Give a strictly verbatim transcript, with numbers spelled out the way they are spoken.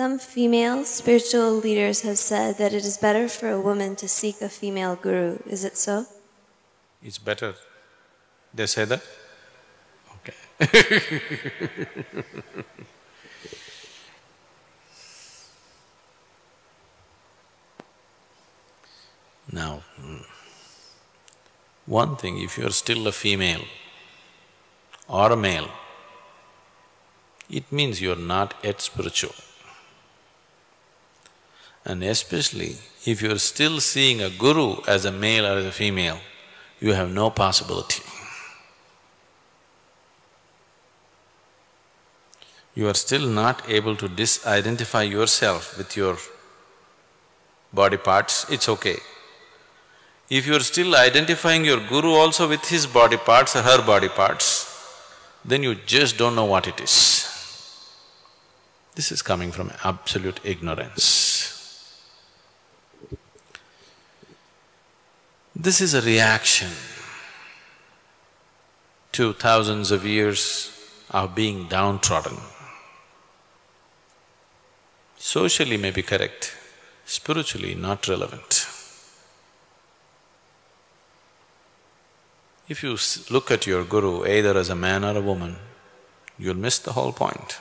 Some female spiritual leaders have said that it is better for a woman to seek a female guru. Is it so? It's better. They say that? Okay. Now, one thing, if you are still a female or a male, it means you are not yet spiritual. And especially if you are still seeing a guru as a male or as a female, you have no possibility. You are still not able to disidentify yourself with your body parts, it's okay. If you are still identifying your guru also with his body parts or her body parts, then you just don't know what it is. This is coming from absolute ignorance. This is a reaction to thousands of years of being downtrodden. Socially may be correct, spiritually not relevant. If you look at your guru either as a man or a woman, you'll miss the whole point.